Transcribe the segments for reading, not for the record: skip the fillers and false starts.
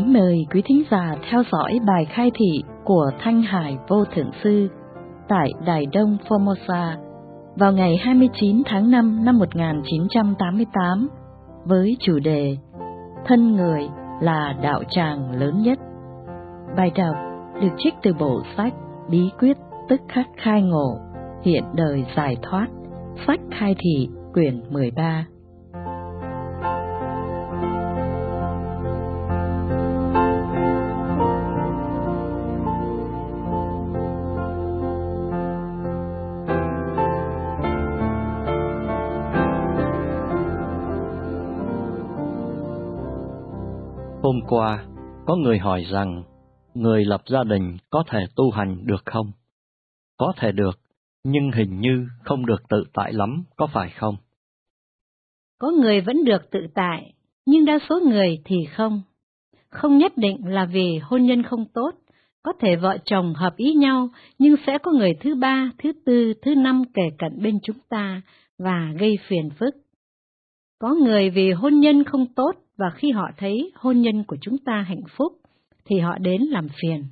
kính mời quý thính giả theo dõi bài khai thị của Thanh Hải Vô Thượng Sư tại Đài Đông, Formosa vào ngày 29 tháng 5 năm 1988 với chủ đề Thân người là đạo tràng lớn nhất. Bài đọc được trích từ bộ sách Bí quyết tức khắc khai ngộ hiện đời giải thoát, sách khai thị quyển 13. Hôm qua, có người hỏi rằng, người lập gia đình có thể tu hành được không? Có thể được, nhưng hình như không được tự tại lắm, có phải không? Có người vẫn được tự tại, nhưng đa số người thì không. Không nhất định là vì hôn nhân không tốt, có thể vợ chồng hợp ý nhau, nhưng sẽ có người thứ ba, thứ tư, thứ năm kề cận bên chúng ta và gây phiền phức. Có người vì hôn nhân không tốt, và khi họ thấy hôn nhân của chúng ta hạnh phúc, thì họ đến làm phiền.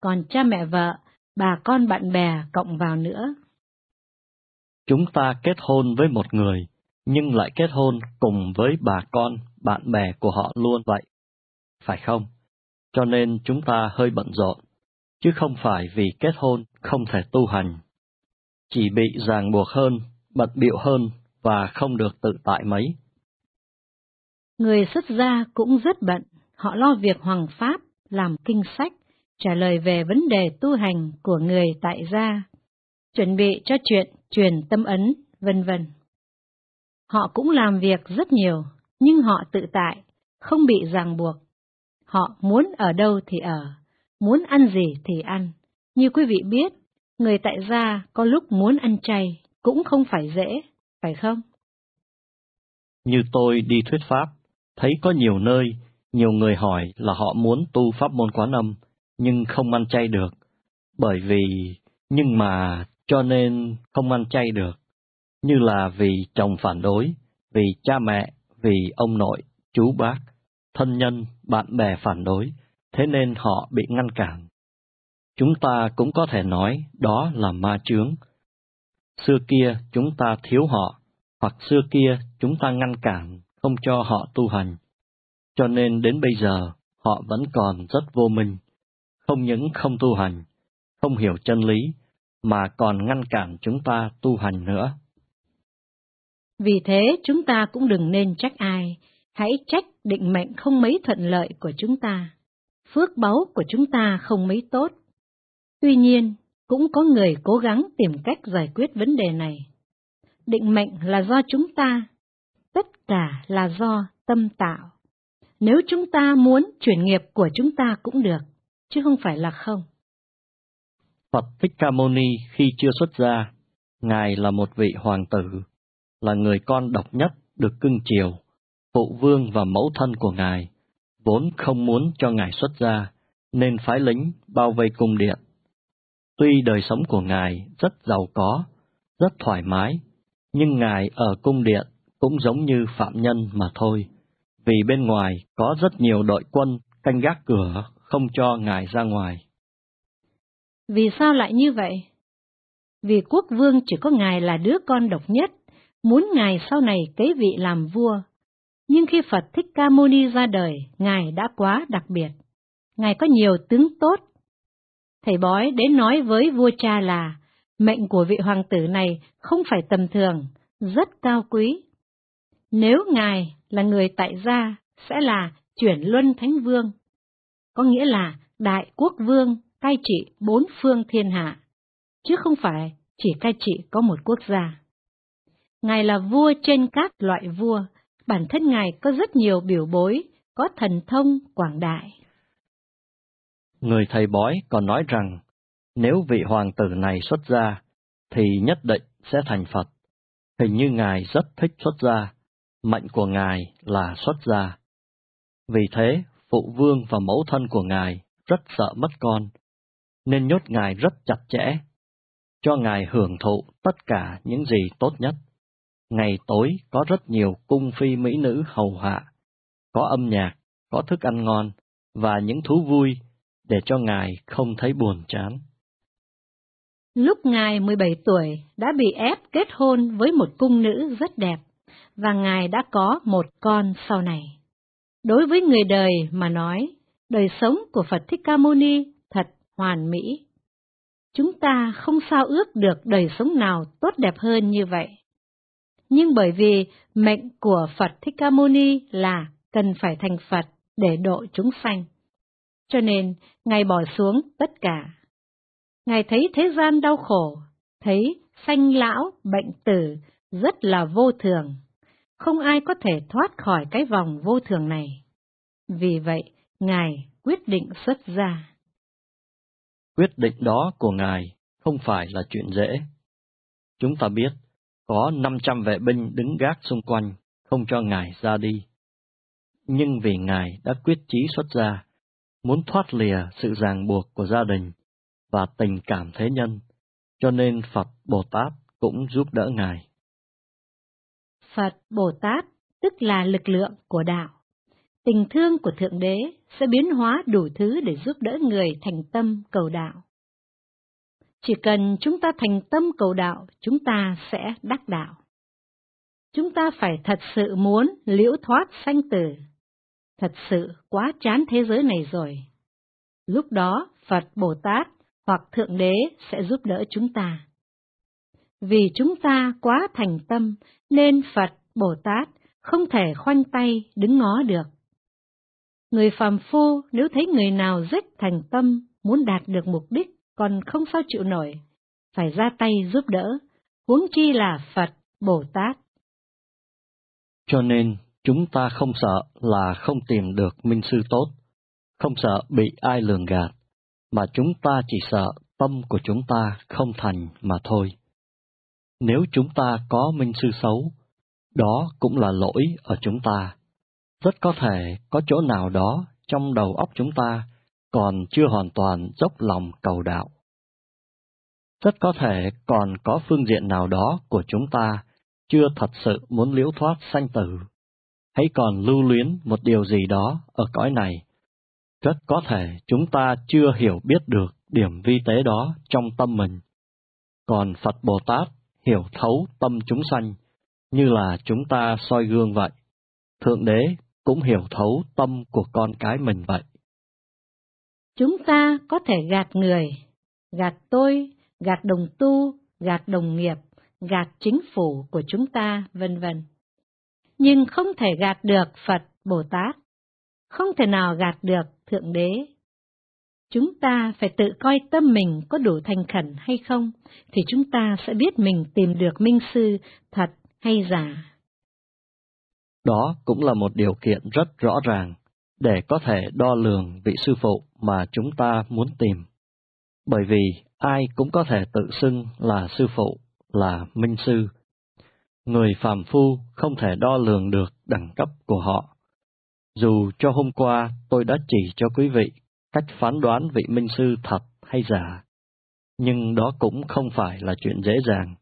Còn cha mẹ vợ, bà con bạn bè cộng vào nữa. Chúng ta kết hôn với một người, nhưng lại kết hôn cùng với bà con, bạn bè của họ luôn vậy, phải không? Cho nên chúng ta hơi bận rộn, chứ không phải vì kết hôn không thể tu hành. Chỉ bị ràng buộc hơn, bận bịu hơn và không được tự tại mấy. Người xuất gia cũng rất bận, họ lo việc hoằng pháp, làm kinh sách, trả lời về vấn đề tu hành của người tại gia, chuẩn bị cho chuyện truyền tâm ấn, vân vân. Họ cũng làm việc rất nhiều, nhưng họ tự tại, không bị ràng buộc. Họ muốn ở đâu thì ở, muốn ăn gì thì ăn. Như quý vị biết, người tại gia có lúc muốn ăn chay cũng không phải dễ, phải không? Như tôi đi thuyết pháp, thấy có nhiều nơi, nhiều người hỏi là họ muốn tu pháp môn Quán Âm, nhưng không ăn chay được, cho nên không ăn chay được, như là vì chồng phản đối, vì cha mẹ, vì ông nội, chú bác, thân nhân, bạn bè phản đối, thế nên họ bị ngăn cản. Chúng ta cũng có thể nói đó là ma chướng. Xưa kia chúng ta thiếu họ, hoặc xưa kia chúng ta ngăn cản, không cho họ tu hành, cho nên đến bây giờ họ vẫn còn rất vô minh, không những không tu hành, không hiểu chân lý, mà còn ngăn cản chúng ta tu hành nữa. Vì thế chúng ta cũng đừng nên trách ai, hãy trách định mệnh không mấy thuận lợi của chúng ta, phước báu của chúng ta không mấy tốt. Tuy nhiên, cũng có người cố gắng tìm cách giải quyết vấn đề này. Định mệnh là do chúng ta, tất cả là do tâm tạo. Nếu chúng ta muốn chuyển nghiệp của chúng ta cũng được, chứ không phải là không. Phật Thích Ca Mâu Ni khi chưa xuất gia, Ngài là một vị hoàng tử, là người con độc nhất được cưng chiều, phụ vương và mẫu thân của Ngài, vốn không muốn cho Ngài xuất gia, nên phái lính bao vây cung điện. Tuy đời sống của Ngài rất giàu có, rất thoải mái, nhưng Ngài ở cung điện cũng giống như phạm nhân mà thôi, vì bên ngoài có rất nhiều đội quân canh gác cửa không cho Ngài ra ngoài. Vì sao lại như vậy? Vì quốc vương chỉ có Ngài là đứa con độc nhất, muốn Ngài sau này kế vị làm vua. Nhưng khi Phật Thích Ca Mâu Ni ra đời, Ngài đã quá đặc biệt. Ngài có nhiều tướng tốt. Thầy bói đến nói với vua cha là, mệnh của vị hoàng tử này không phải tầm thường, rất cao quý. Nếu Ngài là người tại gia, sẽ là chuyển luân thánh vương, có nghĩa là đại quốc vương cai trị bốn phương thiên hạ, chứ không phải chỉ cai trị có một quốc gia. Ngài là vua trên các loại vua, bản thân Ngài có rất nhiều biểu bối, có thần thông quảng đại. Người thầy bói còn nói rằng, nếu vị hoàng tử này xuất gia, thì nhất định sẽ thành Phật. Hình như Ngài rất thích xuất gia, mệnh của Ngài là xuất gia. Vì thế, phụ vương và mẫu thân của Ngài rất sợ mất con, nên nhốt Ngài rất chặt chẽ, cho Ngài hưởng thụ tất cả những gì tốt nhất. Ngày tối có rất nhiều cung phi mỹ nữ hầu hạ, có âm nhạc, có thức ăn ngon, và những thú vui để cho Ngài không thấy buồn chán. Lúc Ngài 17 tuổi đã bị ép kết hôn với một cung nữ rất đẹp, và Ngài đã có một con sau này. Đối với người đời mà nói, đời sống của Phật Thích Ca Mâu Ni thật hoàn mỹ. Chúng ta không sao ước được đời sống nào tốt đẹp hơn như vậy. Nhưng bởi vì mệnh của Phật Thích Ca Mâu Ni là cần phải thành Phật để độ chúng sanh, cho nên Ngài bỏ xuống tất cả. Ngài thấy thế gian đau khổ, thấy sanh lão, bệnh tử rất là vô thường, không ai có thể thoát khỏi cái vòng vô thường này. Vì vậy, Ngài quyết định xuất gia. Quyết định đó của Ngài không phải là chuyện dễ. Chúng ta biết, có 500 vệ binh đứng gác xung quanh, không cho Ngài ra đi. Nhưng vì Ngài đã quyết chí xuất gia, muốn thoát lìa sự ràng buộc của gia đình và tình cảm thế nhân, cho nên Phật Bồ Tát cũng giúp đỡ Ngài. Phật Bồ Tát tức là lực lượng của đạo. Tình thương của Thượng Đế sẽ biến hóa đủ thứ để giúp đỡ người thành tâm cầu đạo. Chỉ cần chúng ta thành tâm cầu đạo, chúng ta sẽ đắc đạo. Chúng ta phải thật sự muốn liễu thoát sanh tử. Thật sự quá chán thế giới này rồi. Lúc đó, Phật Bồ Tát hoặc Thượng Đế sẽ giúp đỡ chúng ta. Vì chúng ta quá thành tâm, nên Phật Bồ Tát không thể khoanh tay đứng ngó được. Người phàm phu nếu thấy người nào rất thành tâm, muốn đạt được mục đích còn không sao chịu nổi, phải ra tay giúp đỡ, huống chi là Phật Bồ Tát. Cho nên chúng ta không sợ là không tìm được minh sư tốt, không sợ bị ai lường gạt, mà chúng ta chỉ sợ tâm của chúng ta không thành mà thôi. Nếu chúng ta có minh sư xấu, đó cũng là lỗi ở chúng ta. Rất có thể có chỗ nào đó trong đầu óc chúng ta còn chưa hoàn toàn dốc lòng cầu đạo. Rất có thể còn có phương diện nào đó của chúng ta chưa thật sự muốn liễu thoát sanh tử, hãy còn lưu luyến một điều gì đó ở cõi này. Rất có thể chúng ta chưa hiểu biết được điểm vi tế đó trong tâm mình. Còn Phật Bồ Tát hiểu thấu tâm chúng sanh, như là chúng ta soi gương vậy. Thượng Đế cũng hiểu thấu tâm của con cái mình vậy. Chúng ta có thể gạt người, gạt tôi, gạt đồng tu, gạt đồng nghiệp, gạt chính phủ của chúng ta, vân vân. Nhưng không thể gạt được Phật Bồ Tát, không thể nào gạt được Thượng Đế. Chúng ta phải tự coi tâm mình có đủ thành khẩn hay không, thì chúng ta sẽ biết mình tìm được minh sư thật hay giả. Đó cũng là một điều kiện rất rõ ràng để có thể đo lường vị sư phụ mà chúng ta muốn tìm. Bởi vì ai cũng có thể tự xưng là sư phụ, là minh sư. Người phàm phu không thể đo lường được đẳng cấp của họ. Dù cho hôm qua tôi đã chỉ cho quý vị cách phán đoán vị minh sư thật hay giả, nhưng đó cũng không phải là chuyện dễ dàng,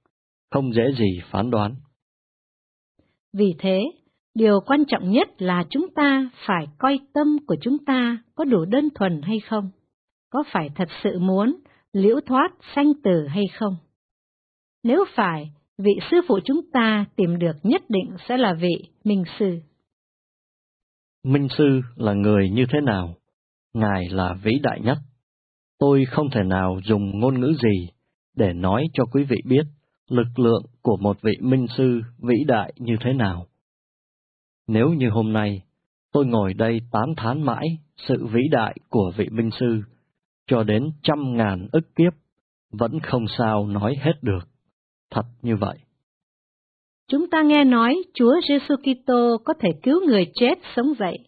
không dễ gì phán đoán. Vì thế, điều quan trọng nhất là chúng ta phải coi tâm của chúng ta có đủ đơn thuần hay không, có phải thật sự muốn liễu thoát sanh tử hay không. Nếu phải, vị sư phụ chúng ta tìm được nhất định sẽ là vị minh sư. Minh sư là người như thế nào? Ngài là vĩ đại nhất. Tôi không thể nào dùng ngôn ngữ gì để nói cho quý vị biết lực lượng của một vị minh sư vĩ đại như thế nào. Nếu như hôm nay, tôi ngồi đây tán thán mãi sự vĩ đại của vị minh sư, cho đến 100.000 ức kiếp, vẫn không sao nói hết được. Thật như vậy. Chúng ta nghe nói Chúa Giêsu Kitô có thể cứu người chết sống dậy,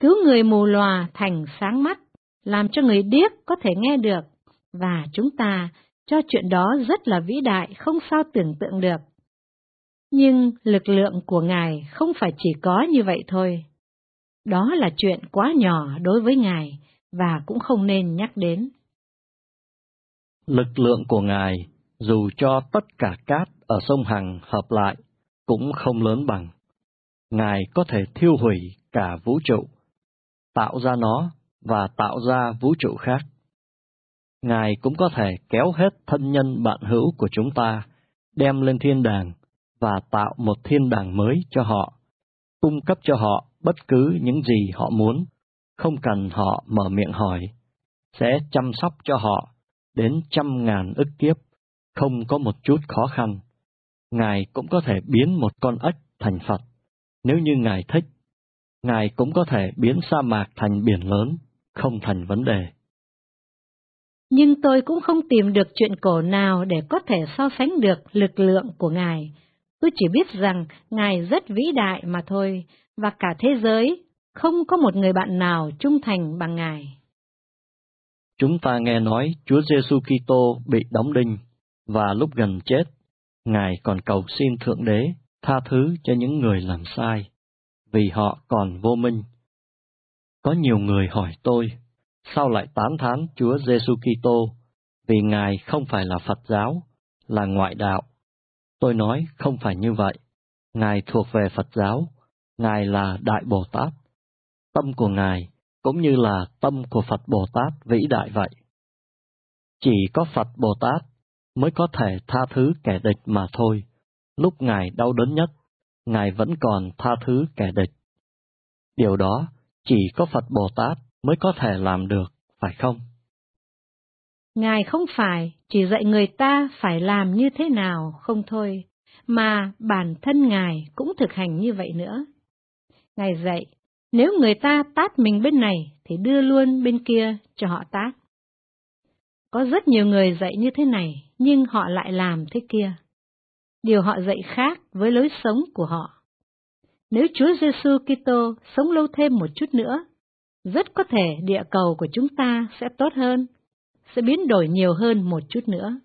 cứu người mù lòa thành sáng mắt, làm cho người điếc có thể nghe được, và chúng ta cho chuyện đó rất là vĩ đại, không sao tưởng tượng được. Nhưng lực lượng của Ngài không phải chỉ có như vậy thôi. Đó là chuyện quá nhỏ đối với Ngài, và cũng không nên nhắc đến. Lực lượng của Ngài, dù cho tất cả cát ở sông Hằng hợp lại, cũng không lớn bằng. Ngài có thể thiêu hủy cả vũ trụ, tạo ra nó và tạo ra vũ trụ khác. Ngài cũng có thể kéo hết thân nhân bạn hữu của chúng ta, đem lên thiên đàng và tạo một thiên đàng mới cho họ, cung cấp cho họ bất cứ những gì họ muốn, không cần họ mở miệng hỏi, sẽ chăm sóc cho họ đến 100.000 ức kiếp, không có một chút khó khăn. Ngài cũng có thể biến một con ếch thành Phật, nếu như Ngài thích. Ngài cũng có thể biến sa mạc thành biển lớn, không thành vấn đề. Nhưng tôi cũng không tìm được chuyện cổ nào để có thể so sánh được lực lượng của Ngài. Tôi chỉ biết rằng Ngài rất vĩ đại mà thôi, và cả thế giới không có một người bạn nào trung thành bằng Ngài. Chúng ta nghe nói Chúa Giêsu Kitô bị đóng đinh, và lúc gần chết, Ngài còn cầu xin Thượng Đế tha thứ cho những người làm sai, vì họ còn vô minh. Có nhiều người hỏi tôi, sao lại tán thán Chúa Giêsu Kitô, vì Ngài không phải là Phật giáo, là ngoại đạo. Tôi nói không phải như vậy, Ngài thuộc về Phật giáo, Ngài là Đại Bồ Tát. Tâm của Ngài cũng như là tâm của Phật Bồ Tát vĩ đại vậy. Chỉ có Phật Bồ Tát mới có thể tha thứ kẻ địch mà thôi. Lúc Ngài đau đớn nhất, Ngài vẫn còn tha thứ kẻ địch. Điều đó chỉ có Phật Bồ Tát mới có thể làm được, phải không? Ngài không phải chỉ dạy người ta phải làm như thế nào không thôi, mà bản thân Ngài cũng thực hành như vậy nữa. Ngài dạy, nếu người ta tát mình bên này thì đưa luôn bên kia cho họ tát. Có rất nhiều người dạy như thế này, nhưng họ lại làm thế kia. Điều họ dạy khác với lối sống của họ. Nếu Chúa Giêsu Kitô sống lâu thêm một chút nữa, rất có thể địa cầu của chúng ta sẽ tốt hơn, sẽ biến đổi nhiều hơn một chút nữa.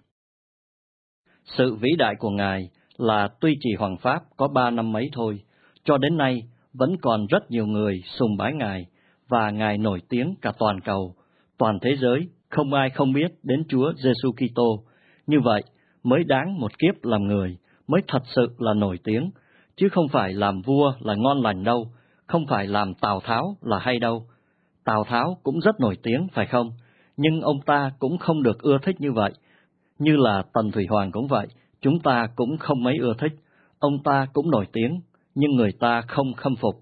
Sự vĩ đại của Ngài là tuy chỉ Hoàng Pháp có 3 năm mấy thôi, cho đến nay vẫn còn rất nhiều người sùng bái Ngài, và Ngài nổi tiếng cả toàn cầu, toàn thế giới, không ai không biết đến Chúa Giêsu Kitô. Như vậy mới đáng một kiếp làm người, mới thật sự là nổi tiếng, chứ không phải làm vua là ngon lành đâu, không phải làm Tào Tháo là hay đâu. Tào Tháo cũng rất nổi tiếng, phải không? Nhưng ông ta cũng không được ưa thích như vậy. Như là Tần Thủy Hoàng cũng vậy, chúng ta cũng không mấy ưa thích. Ông ta cũng nổi tiếng, nhưng người ta không khâm phục.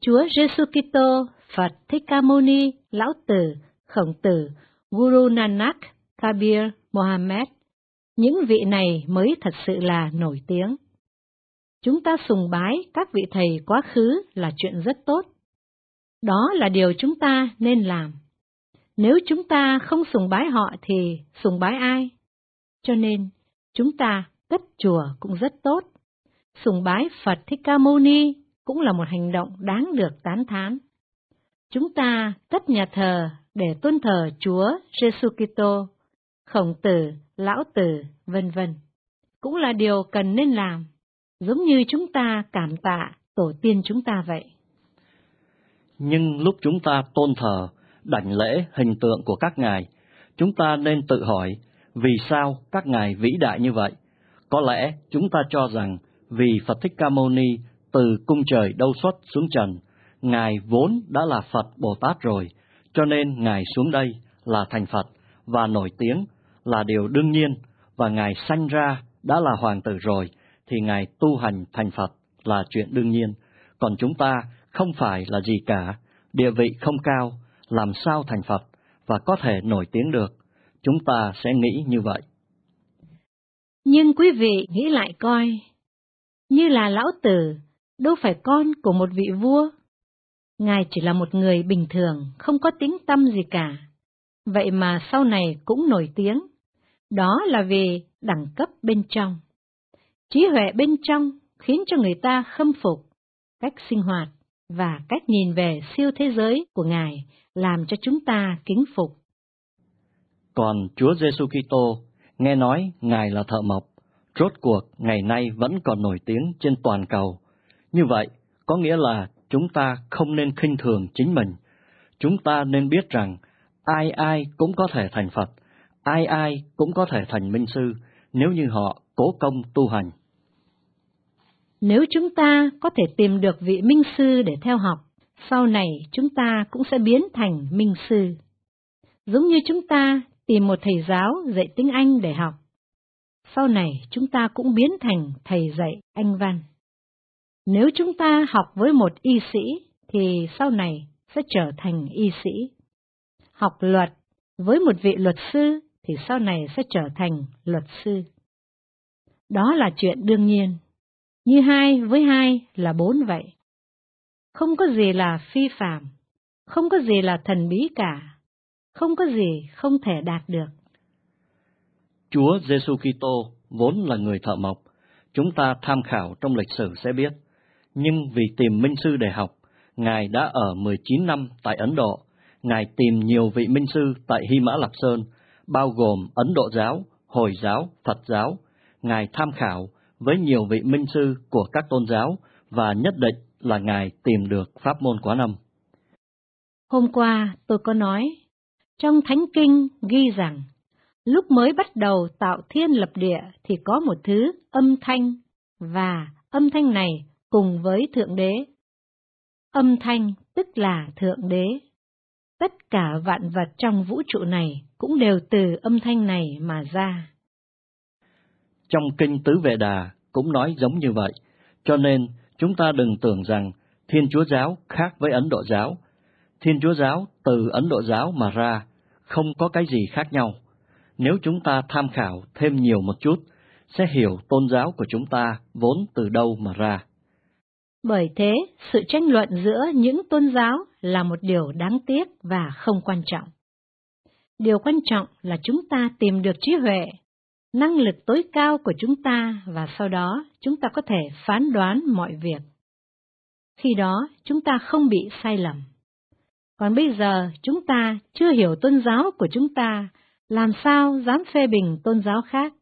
Chúa Giêsu Kitô, Phật Thích Ca Mâu Ni, Lão Tử, Khổng Tử, Guru Nanak, Kabir, Mohammed, những vị này mới thật sự là nổi tiếng. Chúng ta sùng bái các vị thầy quá khứ là chuyện rất tốt. Đó là điều chúng ta nên làm. Nếu chúng ta không sùng bái họ thì sùng bái ai? Cho nên, chúng ta cất chùa cũng rất tốt. Sùng bái Phật Thích Ca Mâu Ni cũng là một hành động đáng được tán thán. Chúng ta cất nhà thờ để tôn thờ Chúa Giêsu Kitô, Khổng Tử, Lão Tử, vân vân, cũng là điều cần nên làm, giống như chúng ta cảm tạ tổ tiên chúng ta vậy. Nhưng lúc chúng ta tôn thờ, đảnh lễ hình tượng của các ngài, chúng ta nên tự hỏi, vì sao các ngài vĩ đại như vậy? Có lẽ chúng ta cho rằng vì Phật Thích Ca Mâu Ni từ cung trời đâu xuất xuống trần, ngài vốn đã là Phật Bồ Tát rồi, cho nên ngài xuống đây là thành Phật và nổi tiếng là điều đương nhiên, và ngài sanh ra đã là hoàng tử rồi thì ngài tu hành thành Phật là chuyện đương nhiên, còn chúng ta không phải là gì cả, địa vị không cao, làm sao thành Phật và có thể nổi tiếng được? Chúng ta sẽ nghĩ như vậy. Nhưng quý vị nghĩ lại coi, như là Lão Tử, đâu phải con của một vị vua. Ngài chỉ là một người bình thường, không có tiếng tăm gì cả. Vậy mà sau này cũng nổi tiếng. Đó là vì đẳng cấp bên trong. Trí huệ bên trong khiến cho người ta khâm phục. Cách sinh hoạt và cách nhìn về siêu thế giới của Ngài làm cho chúng ta kính phục. Còn Chúa Giêsu Kitô, nghe nói Ngài là thợ mộc, rốt cuộc ngày nay vẫn còn nổi tiếng trên toàn cầu. Như vậy, có nghĩa là chúng ta không nên khinh thường chính mình. Chúng ta nên biết rằng ai ai cũng có thể thành Phật, ai ai cũng có thể thành minh sư nếu như họ cố công tu hành. Nếu chúng ta có thể tìm được vị minh sư để theo học, sau này chúng ta cũng sẽ biến thành minh sư. Giống như chúng ta tìm một thầy giáo dạy tiếng Anh để học, sau này chúng ta cũng biến thành thầy dạy Anh văn. Nếu chúng ta học với một y sĩ thì sau này sẽ trở thành y sĩ. Học luật với một vị luật sư thì sau này sẽ trở thành luật sư. Đó là chuyện đương nhiên, như 2 với 2 là 4 vậy. Không có gì là phi phàm, không có gì là thần bí cả, không có gì không thể đạt được. Chúa Giêsu Kitô vốn là người thợ mộc, chúng ta tham khảo trong lịch sử sẽ biết, nhưng vì tìm minh sư để học, Ngài đã ở 19 năm tại Ấn Độ, Ngài tìm nhiều vị minh sư tại Hy Mã Lạp Sơn, bao gồm Ấn Độ giáo, Hồi giáo, Phật giáo. Ngài tham khảo với nhiều vị minh sư của các tôn giáo và nhất định là Ngài tìm được Pháp môn Quán Âm. Hôm qua tôi có nói, trong Thánh Kinh ghi rằng, lúc mới bắt đầu tạo thiên lập địa thì có một thứ âm thanh, và âm thanh này cùng với Thượng Đế. Âm thanh tức là Thượng Đế. Tất cả vạn vật trong vũ trụ này cũng đều từ âm thanh này mà ra. Trong Kinh Tứ Vệ Đà cũng nói giống như vậy, cho nên chúng ta đừng tưởng rằng Thiên Chúa giáo khác với Ấn Độ giáo. Thiên Chúa giáo từ Ấn Độ giáo mà ra, không có cái gì khác nhau. Nếu chúng ta tham khảo thêm nhiều một chút, sẽ hiểu tôn giáo của chúng ta vốn từ đâu mà ra. Bởi thế, sự tranh luận giữa những tôn giáo là một điều đáng tiếc và không quan trọng. Điều quan trọng là chúng ta tìm được trí huệ, năng lực tối cao của chúng ta, và sau đó chúng ta có thể phán đoán mọi việc. Khi đó chúng ta không bị sai lầm. Còn bây giờ chúng ta chưa hiểu tôn giáo của chúng ta, làm sao dám phê bình tôn giáo khác?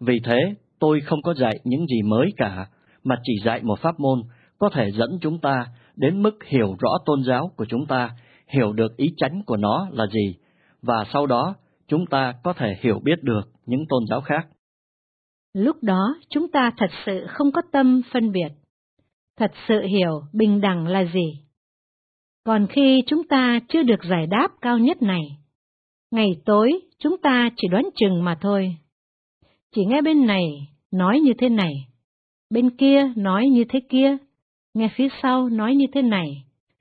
Vì thế, tôi không có dạy những gì mới cả, mà chỉ dạy một pháp môn có thể dẫn chúng ta đến mức hiểu rõ tôn giáo của chúng ta, hiểu được ý chánh của nó là gì, và sau đó chúng ta có thể hiểu biết được những tôn giáo khác. Lúc đó chúng ta thật sự không có tâm phân biệt, thật sự hiểu bình đẳng là gì. Còn khi chúng ta chưa được giải đáp cao nhất này, ngày tối chúng ta chỉ đoán chừng mà thôi. Chỉ nghe bên này nói như thế này, bên kia nói như thế kia, nghe phía sau nói như thế này,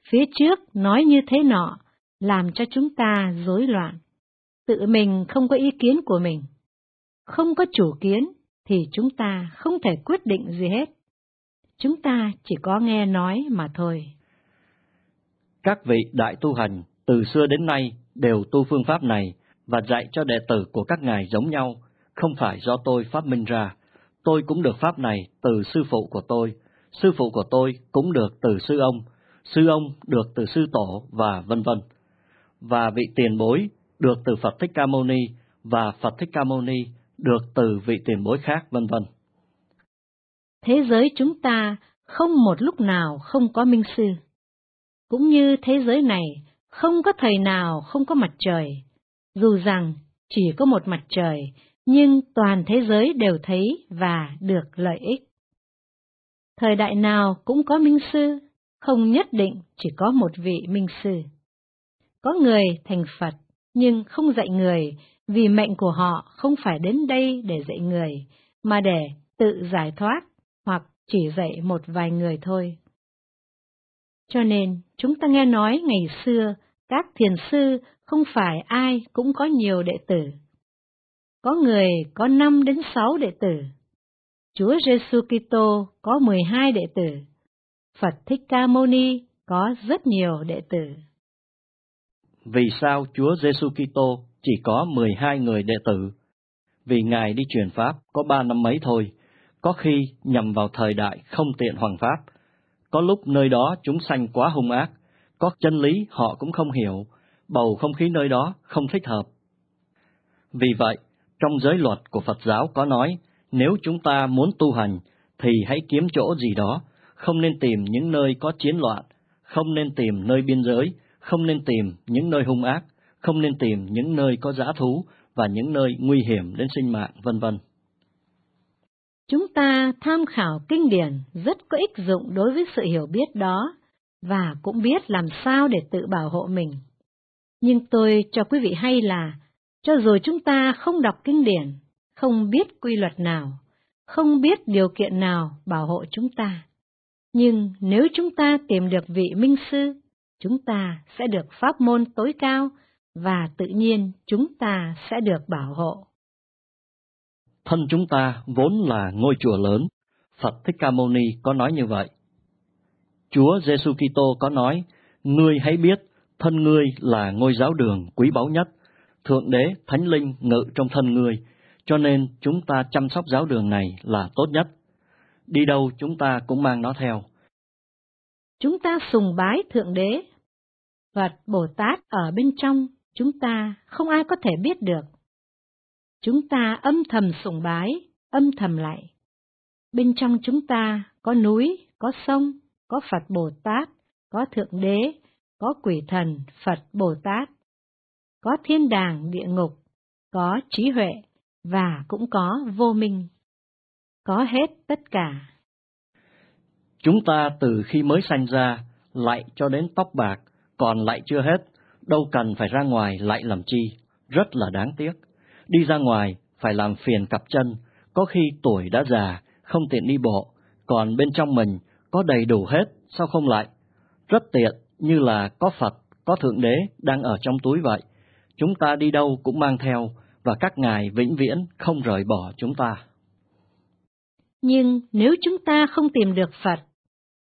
phía trước nói như thế nọ, làm cho chúng ta rối loạn. Tự mình không có ý kiến của mình, không có chủ kiến thì chúng ta không thể quyết định gì hết. Chúng ta chỉ có nghe nói mà thôi. Các vị đại tu hành từ xưa đến nay đều tu phương pháp này và dạy cho đệ tử của các ngài giống nhau, không phải do tôi phát minh ra. Tôi cũng được pháp này từ sư phụ của tôi cũng được từ sư ông được từ sư tổ và vân vân. Và vị tiền bối được từ Phật Thích Ca Mâu Ni và Phật Thích Ca Mâu Ni được từ vị tiền bối khác, vân vân. Thế giới chúng ta không một lúc nào không có minh sư. Cũng như thế giới này, không có thầy nào không có mặt trời, dù rằng chỉ có một mặt trời, nhưng toàn thế giới đều thấy và được lợi ích. Thời đại nào cũng có minh sư, không nhất định chỉ có một vị minh sư. Có người thành Phật, nhưng không dạy người, vì mệnh của họ không phải đến đây để dạy người, mà để tự giải thoát hoặc chỉ dạy một vài người thôi. Cho nên, chúng ta nghe nói ngày xưa, các thiền sư không phải ai cũng có nhiều đệ tử. Có người có 5 đến 6 đệ tử. Chúa Giêsu Kitô có 12 đệ tử. Phật Thích Ca Mâu Ni có rất nhiều đệ tử. Vì sao Chúa Giêsu Kitô chỉ có 12 người đệ tử? Vì Ngài đi truyền pháp có 3 năm mấy thôi, có khi nhằm vào thời đại không tiện hoằng pháp. Có lúc nơi đó chúng sanh quá hung ác, có chân lý họ cũng không hiểu, bầu không khí nơi đó không thích hợp. Vì vậy, trong giới luật của Phật giáo có nói, nếu chúng ta muốn tu hành thì hãy kiếm chỗ gì đó, không nên tìm những nơi có chiến loạn, không nên tìm nơi biên giới, không nên tìm những nơi hung ác, không nên tìm những nơi có dã thú và những nơi nguy hiểm đến sinh mạng, vân vân. Chúng ta tham khảo kinh điển rất có ích dụng đối với sự hiểu biết đó, và cũng biết làm sao để tự bảo hộ mình. Nhưng tôi cho quý vị hay là, cho dù chúng ta không đọc kinh điển, không biết quy luật nào, không biết điều kiện nào bảo hộ chúng ta, nhưng nếu chúng ta tìm được vị minh sư, chúng ta sẽ được pháp môn tối cao và tự nhiên chúng ta sẽ được bảo hộ. Thân chúng ta vốn là ngôi chùa lớn, Phật Thích Ca Mâu Ni có nói như vậy. Chúa Giêsu Kitô có nói, ngươi hãy biết, thân ngươi là ngôi giáo đường quý báu nhất, Thượng Đế Thánh Linh ngự trong thân ngươi, cho nên chúng ta chăm sóc giáo đường này là tốt nhất. Đi đâu chúng ta cũng mang nó theo. Chúng ta sùng bái Thượng Đế, Phật Bồ Tát ở bên trong, chúng ta không ai có thể biết được. Chúng ta âm thầm sùng bái, âm thầm lạy. Bên trong chúng ta có núi, có sông, có Phật Bồ Tát, có Thượng Đế, có quỷ thần Phật Bồ Tát, có thiên đàng địa ngục, có trí huệ và cũng có vô minh. Có hết tất cả. Chúng ta từ khi mới sanh ra, lạy cho đến tóc bạc, còn lạy chưa hết, đâu cần phải ra ngoài lạy làm chi, rất là đáng tiếc. Đi ra ngoài, phải làm phiền cặp chân, có khi tuổi đã già, không tiện đi bộ, còn bên trong mình có đầy đủ hết, sao không lạy? Rất tiện, như là có Phật, có Thượng Đế đang ở trong túi vậy. Chúng ta đi đâu cũng mang theo, và các ngài vĩnh viễn không rời bỏ chúng ta. Nhưng nếu chúng ta không tìm được Phật,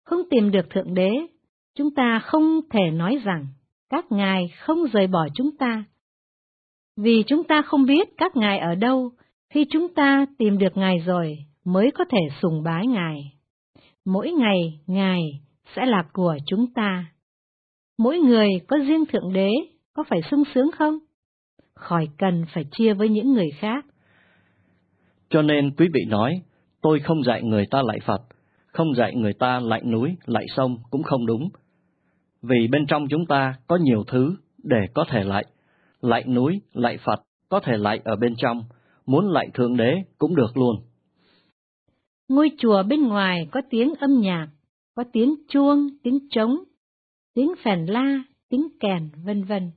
không tìm được Thượng Đế, chúng ta không thể nói rằng các ngài không rời bỏ chúng ta. Vì chúng ta không biết các ngài ở đâu, khi chúng ta tìm được ngài rồi mới có thể sùng bái ngài. Mỗi ngày ngài sẽ là của chúng ta. Mỗi người có riêng Thượng Đế, có phải sung sướng không? Khỏi cần phải chia với những người khác. Cho nên quý vị nói, tôi không dạy người ta lạy Phật, không dạy người ta lạy núi, lạy sông cũng không đúng. Vì bên trong chúng ta có nhiều thứ để có thể lạy. Lạy núi, lạy Phật có thể lạy ở bên trong, muốn lạy Thượng Đế cũng được luôn. Ngôi chùa bên ngoài có tiếng âm nhạc, có tiếng chuông, tiếng trống, tiếng phèn la, tiếng kèn, vân vân.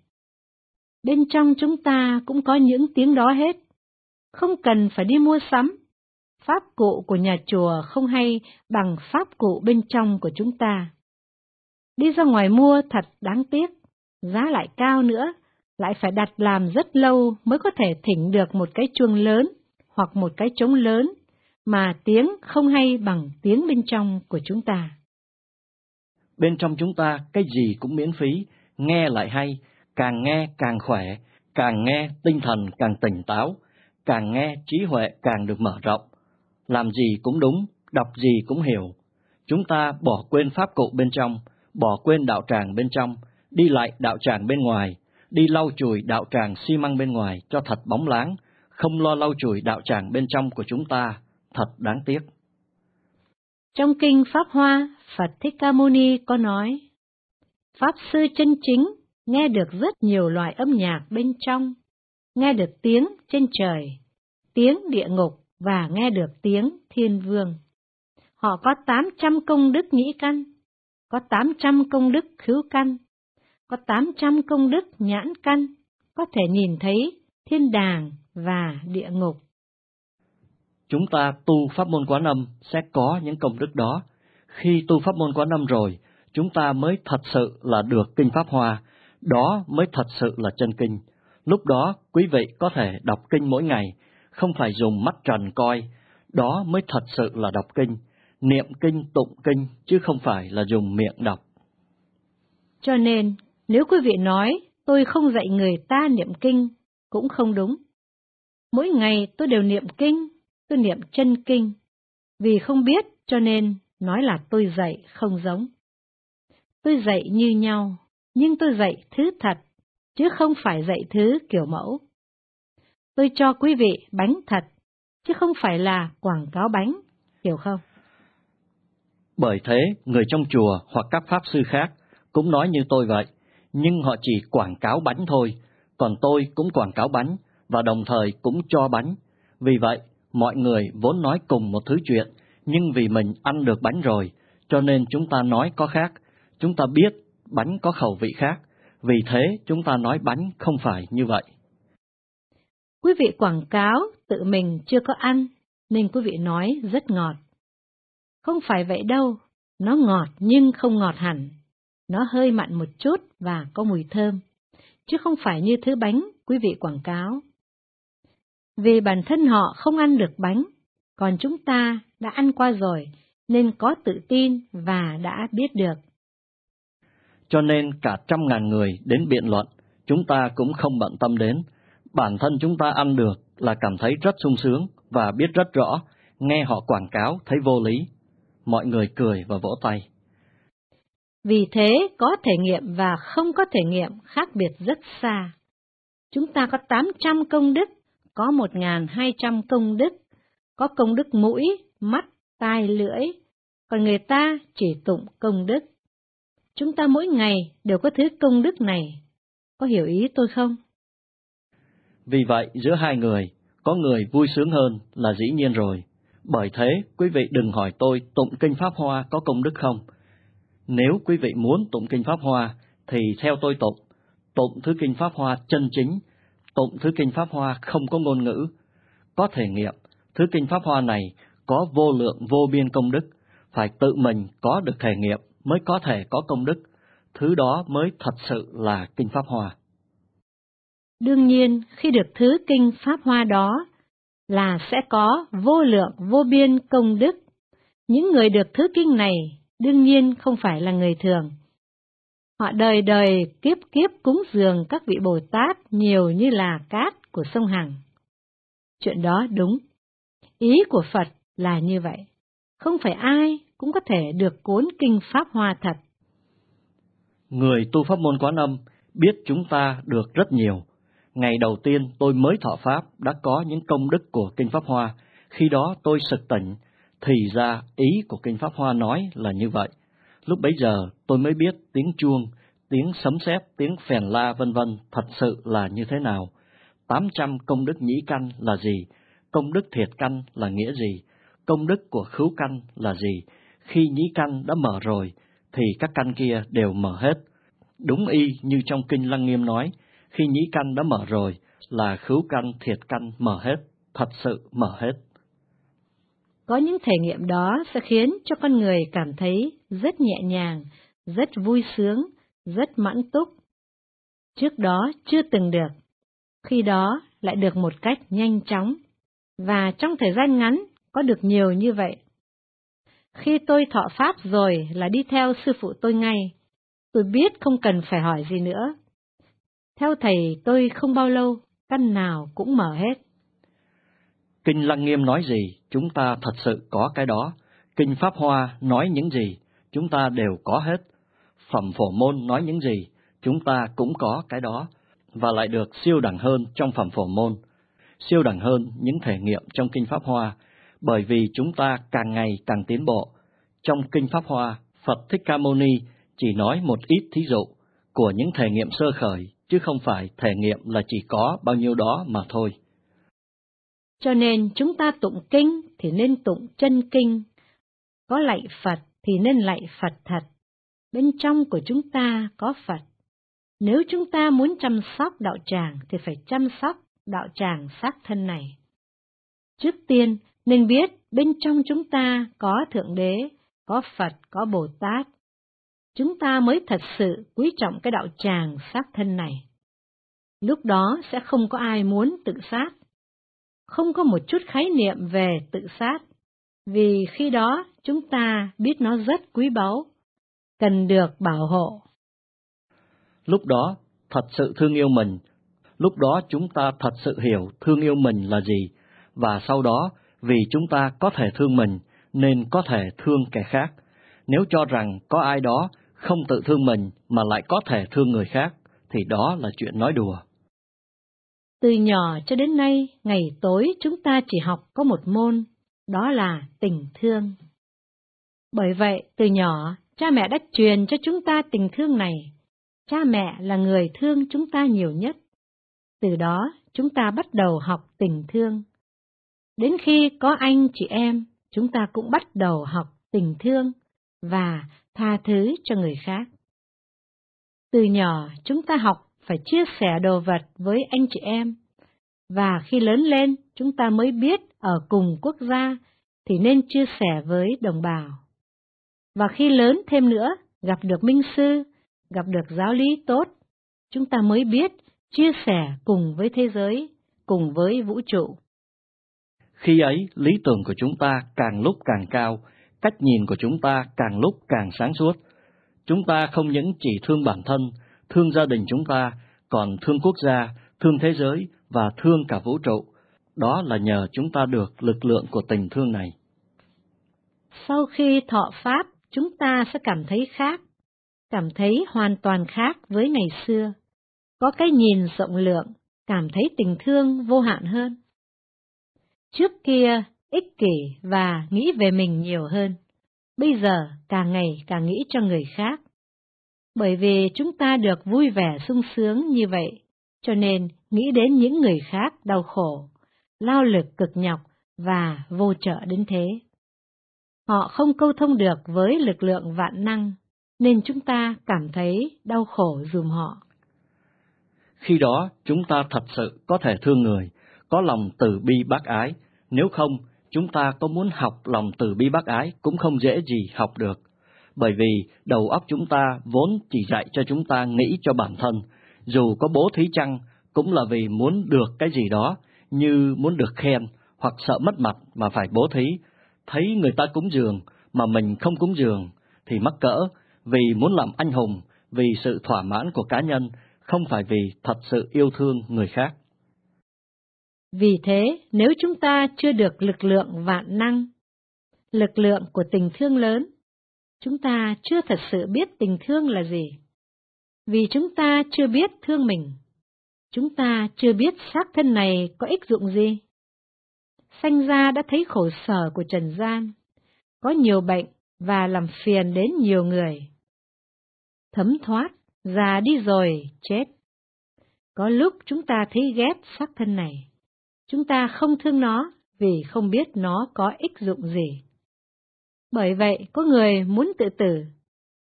Bên trong chúng ta cũng có những tiếng đó hết, không cần phải đi mua sắm. Pháp cụ của nhà chùa không hay bằng pháp cụ bên trong của chúng ta. Đi ra ngoài mua thật đáng tiếc, giá lại cao nữa, lại phải đặt làm rất lâu mới có thể thỉnh được một cái chuông lớn hoặc một cái trống lớn, mà tiếng không hay bằng tiếng bên trong của chúng ta. Bên trong chúng ta cái gì cũng miễn phí, nghe lại hay, càng nghe càng khỏe, càng nghe tinh thần càng tỉnh táo, càng nghe trí huệ càng được mở rộng. Làm gì cũng đúng, đọc gì cũng hiểu. Chúng ta bỏ quên pháp cụ bên trong, bỏ quên đạo tràng bên trong, đi lại đạo tràng bên ngoài, đi lau chùi đạo tràng xi măng bên ngoài cho thật bóng láng, không lo lau chùi đạo tràng bên trong của chúng ta, thật đáng tiếc. Trong Kinh Pháp Hoa, Phật Thích Ca Mâu Ni có nói, Pháp sư chân chính nghe được rất nhiều loại âm nhạc bên trong, nghe được tiếng trên trời, tiếng địa ngục, và nghe được tiếng thiên vương. Họ có 800 công đức nhĩ căn, có 800 công đức khứu căn, có 800 công đức nhãn căn, có thể nhìn thấy thiên đàng và địa ngục. Chúng ta tu pháp môn Quán Âm sẽ có những công đức đó. Khi tu pháp môn Quán Âm rồi, chúng ta mới thật sự là được Kinh Pháp Hoa, đó mới thật sự là chân kinh. Lúc đó quý vị có thể đọc kinh mỗi ngày, không phải dùng mắt trần coi, đó mới thật sự là đọc kinh, niệm kinh, tụng kinh, chứ không phải là dùng miệng đọc. Cho nên, nếu quý vị nói, tôi không dạy người ta niệm kinh, cũng không đúng. Mỗi ngày tôi đều niệm kinh, tôi niệm chân kinh, vì không biết cho nên nói là tôi dạy không giống. Tôi dạy như nhau, nhưng tôi dạy thứ thật, chứ không phải dạy thứ kiểu mẫu. Tôi cho quý vị bánh thật, chứ không phải là quảng cáo bánh, hiểu không? Bởi thế, người trong chùa hoặc các pháp sư khác cũng nói như tôi vậy, nhưng họ chỉ quảng cáo bánh thôi, còn tôi cũng quảng cáo bánh và đồng thời cũng cho bánh. Vì vậy, mọi người vốn nói cùng một thứ chuyện, nhưng vì mình ăn được bánh rồi, cho nên chúng ta nói có khác, chúng ta biết bánh có khẩu vị khác, vì thế chúng ta nói bánh không phải như vậy. Quý vị quảng cáo tự mình chưa có ăn, nên quý vị nói rất ngọt. Không phải vậy đâu, nó ngọt nhưng không ngọt hẳn, nó hơi mặn một chút và có mùi thơm, chứ không phải như thứ bánh quý vị quảng cáo. Vì bản thân họ không ăn được bánh, còn chúng ta đã ăn qua rồi, nên có tự tin và đã biết được. Cho nên cả 100.000 người đến biện luận, chúng ta cũng không bận tâm đến. Bản thân chúng ta ăn được là cảm thấy rất sung sướng và biết rất rõ, nghe họ quảng cáo thấy vô lý. Mọi người cười và vỗ tay. Vì thế, có thể nghiệm và không có thể nghiệm khác biệt rất xa. Chúng ta có 800 công đức, có 1.200 công đức, có công đức mũi, mắt, tai, lưỡi, còn người ta chỉ tụng công đức. Chúng ta mỗi ngày đều có thứ công đức này, có hiểu ý tôi không? Vì vậy, giữa hai người, có người vui sướng hơn là dĩ nhiên rồi. Bởi thế, quý vị đừng hỏi tôi tụng Kinh Pháp Hoa có công đức không. Nếu quý vị muốn tụng Kinh Pháp Hoa, thì theo tôi tụng thứ Kinh Pháp Hoa chân chính, tụng thứ Kinh Pháp Hoa không có ngôn ngữ, có thể nghiệm, thứ Kinh Pháp Hoa này có vô lượng vô biên công đức, phải tự mình có được thể nghiệm mới có thể có công đức, thứ đó mới thật sự là Kinh Pháp Hoa. Đương nhiên, khi được thứ Kinh Pháp Hoa đó là sẽ có vô lượng vô biên công đức. Những người được thứ kinh này đương nhiên không phải là người thường. Họ đời đời kiếp kiếp cúng dường các vị Bồ Tát nhiều như là cát của sông Hằng. Chuyện đó đúng. Ý của Phật là như vậy. Không phải ai cũng có thể được cuốn Kinh Pháp Hoa thật. Người tu pháp môn Quán Âm biết chúng ta được rất nhiều. Ngày đầu tiên tôi mới thọ Pháp đã có những công đức của Kinh Pháp Hoa. Khi đó tôi sực tỉnh, thì ra ý của Kinh Pháp Hoa nói là như vậy. Lúc bấy giờ tôi mới biết tiếng chuông, tiếng sấm sét, tiếng phèn la vân vân thật sự là như thế nào. 800 công đức nhĩ căn là gì? Công đức thiệt căn là nghĩa gì? Công đức của khứu căn là gì? Khi nhĩ căn đã mở rồi, thì các căn kia đều mở hết. Đúng y như trong Kinh Lăng Nghiêm nói, khi nhĩ căn đã mở rồi là khứu căn, thiệt căn mở hết, thật sự mở hết. Có những thể nghiệm đó sẽ khiến cho con người cảm thấy rất nhẹ nhàng, rất vui sướng, rất mãn túc. Trước đó chưa từng được, khi đó lại được một cách nhanh chóng, và trong thời gian ngắn có được nhiều như vậy. Khi tôi thọ Pháp rồi là đi theo sư phụ tôi ngay, tôi biết không cần phải hỏi gì nữa. Theo thầy tôi không bao lâu, căn nào cũng mở hết. Kinh Lăng Nghiêm nói gì, chúng ta thật sự có cái đó. Kinh Pháp Hoa nói những gì, chúng ta đều có hết. Phẩm Phổ Môn nói những gì, chúng ta cũng có cái đó, và lại được siêu đẳng hơn trong Phẩm Phổ Môn, siêu đẳng hơn những thể nghiệm trong Kinh Pháp Hoa, bởi vì chúng ta càng ngày càng tiến bộ. Trong Kinh Pháp Hoa, Phật Thích Ca Mâu Ni chỉ nói một ít thí dụ của những thể nghiệm sơ khởi, chứ không phải thể nghiệm là chỉ có bao nhiêu đó mà thôi. Cho nên chúng ta tụng kinh thì nên tụng chân kinh, có lạy Phật thì nên lạy Phật thật, bên trong của chúng ta có Phật. Nếu chúng ta muốn chăm sóc đạo tràng thì phải chăm sóc đạo tràng xác thân này. Trước tiên nên biết bên trong chúng ta có Thượng Đế, có Phật, có Bồ Tát. Chúng ta mới thật sự quý trọng cái đạo tràng xác thân này. Lúc đó sẽ không có ai muốn tự sát, không có một chút khái niệm về tự sát, vì khi đó chúng ta biết nó rất quý báu, cần được bảo hộ. Lúc đó thật sự thương yêu mình, lúc đó chúng ta thật sự hiểu thương yêu mình là gì, và sau đó vì chúng ta có thể thương mình nên có thể thương kẻ khác. Nếu cho rằng có ai đó không tự thương mình mà lại có thể thương người khác, thì đó là chuyện nói đùa. Từ nhỏ cho đến nay, ngày tối chúng ta chỉ học có một môn, đó là tình thương. Bởi vậy, từ nhỏ, cha mẹ đã truyền cho chúng ta tình thương này. Cha mẹ là người thương chúng ta nhiều nhất. Từ đó, chúng ta bắt đầu học tình thương. Đến khi có anh chị em, chúng ta cũng bắt đầu học tình thương và tha thứ cho người khác. Từ nhỏ chúng ta học phải chia sẻ đồ vật với anh chị em, và khi lớn lên chúng ta mới biết ở cùng quốc gia thì nên chia sẻ với đồng bào. Và khi lớn thêm nữa, gặp được minh sư, gặp được giáo lý tốt, chúng ta mới biết chia sẻ cùng với thế giới, cùng với vũ trụ. Khi ấy, lý tưởng của chúng ta càng lúc càng cao, cách nhìn của chúng ta càng lúc càng sáng suốt. Chúng ta không những chỉ thương bản thân, thương gia đình chúng ta, còn thương quốc gia, thương thế giới và thương cả vũ trụ. Đó là nhờ chúng ta được lực lượng của tình thương này. Sau khi thọ Pháp, chúng ta sẽ cảm thấy khác, cảm thấy hoàn toàn khác với ngày xưa. Có cái nhìn rộng lượng, cảm thấy tình thương vô hạn hơn. Trước kia, ích kỷ và nghĩ về mình nhiều hơn. Bây giờ, càng ngày càng nghĩ cho người khác. Bởi vì chúng ta được vui vẻ sung sướng như vậy, cho nên nghĩ đến những người khác đau khổ, lao lực cực nhọc và vô trợ đến thế. Họ không câu thông được với lực lượng vạn năng, nên chúng ta cảm thấy đau khổ dùm họ. Khi đó, chúng ta thật sự có thể thương người, có lòng từ bi bác ái. Nếu không, chúng ta có muốn học lòng từ bi bác ái cũng không dễ gì học được. Bởi vì đầu óc chúng ta vốn chỉ dạy cho chúng ta nghĩ cho bản thân, dù có bố thí chăng, cũng là vì muốn được cái gì đó, như muốn được khen hoặc sợ mất mặt mà phải bố thí. Thấy người ta cúng dường mà mình không cúng dường thì mắc cỡ, vì muốn làm anh hùng, vì sự thỏa mãn của cá nhân, không phải vì thật sự yêu thương người khác. Vì thế, nếu chúng ta chưa được lực lượng vạn năng, lực lượng của tình thương lớn, chúng ta chưa thật sự biết tình thương là gì. Vì chúng ta chưa biết thương mình, chúng ta chưa biết xác thân này có ích dụng gì. Sanh ra đã thấy khổ sở của trần gian, có nhiều bệnh và làm phiền đến nhiều người. Thấm thoát, già đi rồi, chết. Có lúc chúng ta thấy ghét xác thân này, chúng ta không thương nó vì không biết nó có ích dụng gì. Bởi vậy có người muốn tự tử,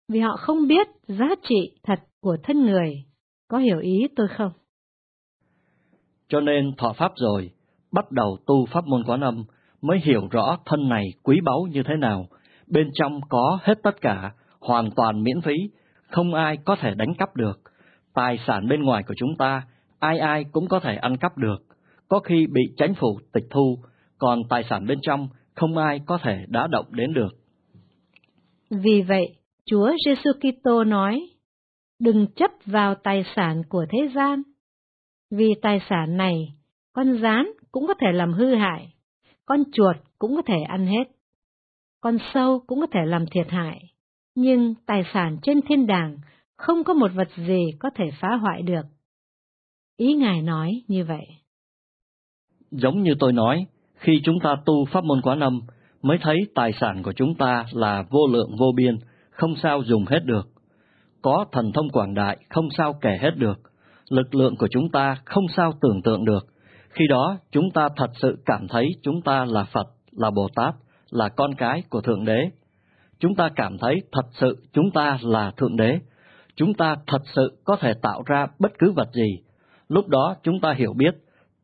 vì họ không biết giá trị thật của thân người, có hiểu ý tôi không? Cho nên thọ Pháp rồi, bắt đầu tu Pháp môn Quán Âm, mới hiểu rõ thân này quý báu như thế nào, bên trong có hết tất cả, hoàn toàn miễn phí, không ai có thể đánh cắp được. Tài sản bên ngoài của chúng ta, ai ai cũng có thể ăn cắp được, có khi bị chính phủ tịch thu, còn tài sản bên trong không ai có thể đả động đến được. Vì vậy, Chúa Giêsu Kitô nói, đừng chấp vào tài sản của thế gian, vì tài sản này, con gián cũng có thể làm hư hại, con chuột cũng có thể ăn hết, con sâu cũng có thể làm thiệt hại, nhưng tài sản trên thiên đàng không có một vật gì có thể phá hoại được. Ý Ngài nói như vậy. Giống như tôi nói, khi chúng ta tu Pháp môn Quán Âm mới thấy tài sản của chúng ta là vô lượng vô biên, không sao dùng hết được. Có thần thông quảng đại không sao kể hết được, lực lượng của chúng ta không sao tưởng tượng được. Khi đó chúng ta thật sự cảm thấy chúng ta là Phật, là Bồ Tát, là con cái của Thượng Đế. Chúng ta cảm thấy thật sự chúng ta là Thượng Đế. Chúng ta thật sự có thể tạo ra bất cứ vật gì. Lúc đó chúng ta hiểu biết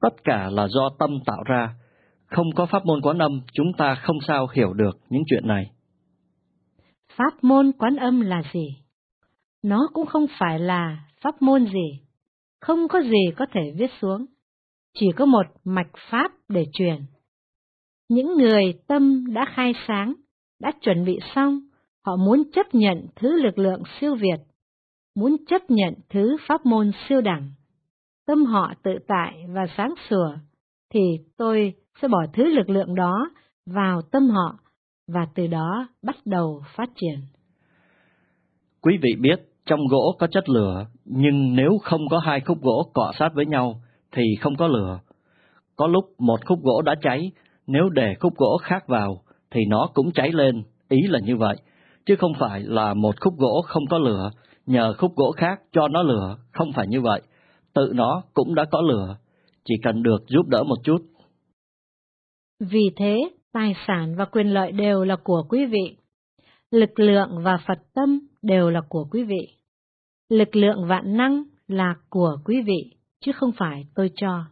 tất cả là do tâm tạo ra. Không có Pháp môn Quán Âm, chúng ta không sao hiểu được những chuyện này. Pháp môn Quán Âm là gì? Nó cũng không phải là pháp môn gì. Không có gì có thể viết xuống. Chỉ có một mạch Pháp để truyền. Những người tâm đã khai sáng, đã chuẩn bị xong, họ muốn chấp nhận thứ lực lượng siêu việt, muốn chấp nhận thứ pháp môn siêu đẳng. Tâm họ tự tại và sáng sủa, thì tôi sẽ bỏ thứ lực lượng đó vào tâm họ, và từ đó bắt đầu phát triển. Quý vị biết, trong gỗ có chất lửa, nhưng nếu không có hai khúc gỗ cọ sát với nhau, thì không có lửa. Có lúc một khúc gỗ đã cháy, nếu để khúc gỗ khác vào, thì nó cũng cháy lên, ý là như vậy. Chứ không phải là một khúc gỗ không có lửa, nhờ khúc gỗ khác cho nó lửa, không phải như vậy. Tự nó cũng đã có lửa, chỉ cần được giúp đỡ một chút. Vì thế, tài sản và quyền lợi đều là của quý vị. Lực lượng và Phật tâm đều là của quý vị. Lực lượng vạn năng là của quý vị, chứ không phải tôi cho.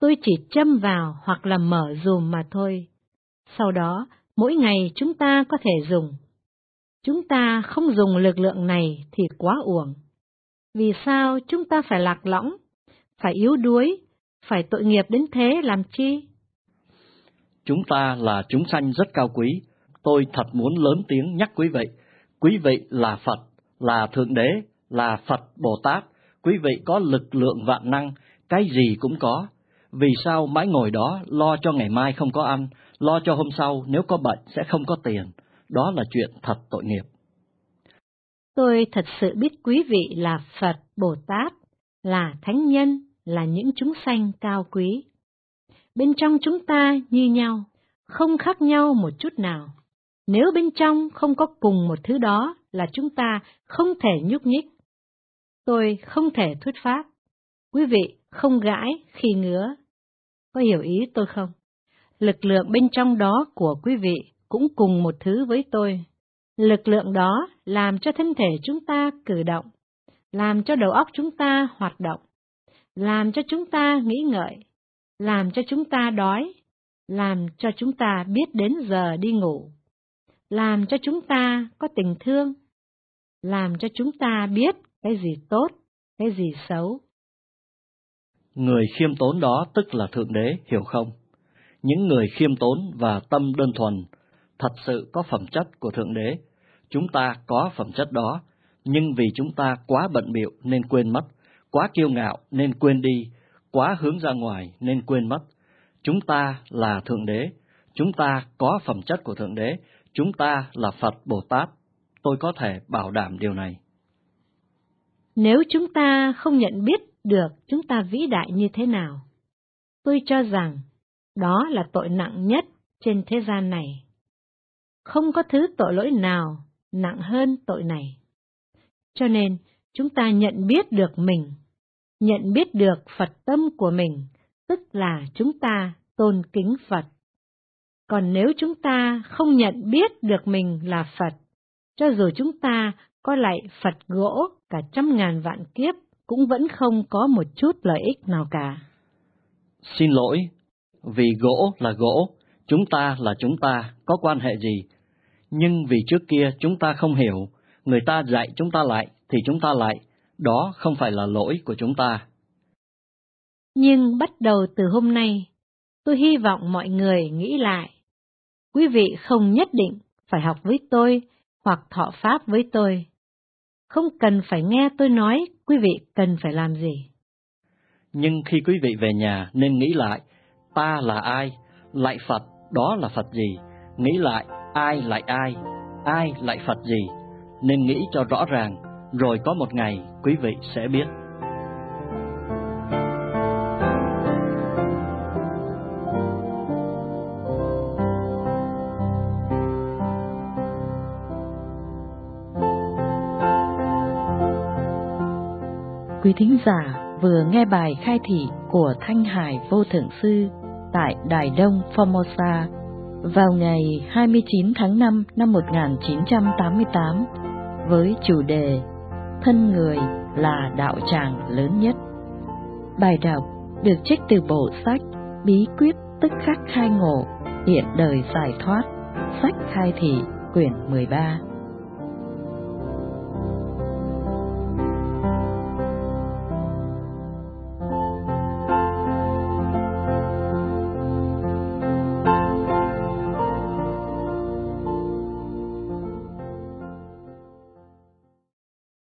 Tôi chỉ châm vào hoặc là mở dùm mà thôi. Sau đó, mỗi ngày chúng ta có thể dùng. Chúng ta không dùng lực lượng này thì quá uổng. Vì sao chúng ta phải lạc lõng, phải yếu đuối, phải tội nghiệp đến thế làm chi? Chúng ta là chúng sanh rất cao quý. Tôi thật muốn lớn tiếng nhắc quý vị. Quý vị là Phật, là Thượng Đế, là Phật Bồ Tát. Quý vị có lực lượng vạn năng, cái gì cũng có. Vì sao mãi ngồi đó lo cho ngày mai không có ăn, lo cho hôm sau nếu có bệnh sẽ không có tiền? Đó là chuyện thật tội nghiệp. Tôi thật sự biết quý vị là Phật Bồ Tát, là Thánh Nhân, là những chúng sanh cao quý. Bên trong chúng ta như nhau, không khác nhau một chút nào. Nếu bên trong không có cùng một thứ đó là chúng ta không thể nhúc nhích. Tôi không thể thuyết pháp. Quý vị không gãi khi ngứa. Có hiểu ý tôi không? Lực lượng bên trong đó của quý vị cũng cùng một thứ với tôi. Lực lượng đó làm cho thân thể chúng ta cử động, làm cho đầu óc chúng ta hoạt động, làm cho chúng ta nghĩ ngợi, làm cho chúng ta đói, làm cho chúng ta biết đến giờ đi ngủ, làm cho chúng ta có tình thương, làm cho chúng ta biết cái gì tốt, cái gì xấu. Người khiêm tốn đó tức là Thượng Đế, hiểu không? Những người khiêm tốn và tâm đơn thuần thật sự có phẩm chất của Thượng Đế. Chúng ta có phẩm chất đó, nhưng vì chúng ta quá bận bịu nên quên mất, quá kiêu ngạo nên quên đi, quá hướng ra ngoài nên quên mất. Chúng ta là Thượng Đế, chúng ta có phẩm chất của Thượng Đế, chúng ta là Phật Bồ Tát. Tôi có thể bảo đảm điều này. Nếu chúng ta không nhận biết được chúng ta vĩ đại như thế nào, tôi cho rằng đó là tội nặng nhất trên thế gian này. Không có thứ tội lỗi nào nặng hơn tội này. Cho nên, chúng ta nhận biết được mình, nhận biết được Phật tâm của mình, tức là chúng ta tôn kính Phật. Còn nếu chúng ta không nhận biết được mình là Phật, cho dù chúng ta có lạy Phật gỗ cả 100.000 vạn kiếp, cũng vẫn không có một chút lợi ích nào cả. Xin lỗi, vì gỗ là gỗ, chúng ta là chúng ta, có quan hệ gì? Nhưng vì trước kia chúng ta không hiểu, người ta dạy chúng ta lại thì chúng ta lại, đó không phải là lỗi của chúng ta. Nhưng bắt đầu từ hôm nay, tôi hy vọng mọi người nghĩ lại. Quý vị không nhất định phải học với tôi hoặc thọ pháp với tôi. Không cần phải nghe tôi nói quý vị cần phải làm gì. Nhưng khi quý vị về nhà nên nghĩ lại, ta là ai? Lạy Phật, đó là Phật gì? Nghĩ lại, ai lạy ai? Ai lạy Phật gì? Nên nghĩ cho rõ ràng, rồi có một ngày quý vị sẽ biết. Quý thính giả vừa nghe bài khai thị của Thanh Hải Vô Thượng Sư tại Đài Đông, Formosa vào ngày 29 tháng 5 năm 1988 với chủ đề Thân người là đạo tràng lớn nhất. Bài đọc được trích từ bộ sách Bí quyết tức khắc khai ngộ hiện đời giải thoát, sách khai thị quyển 13.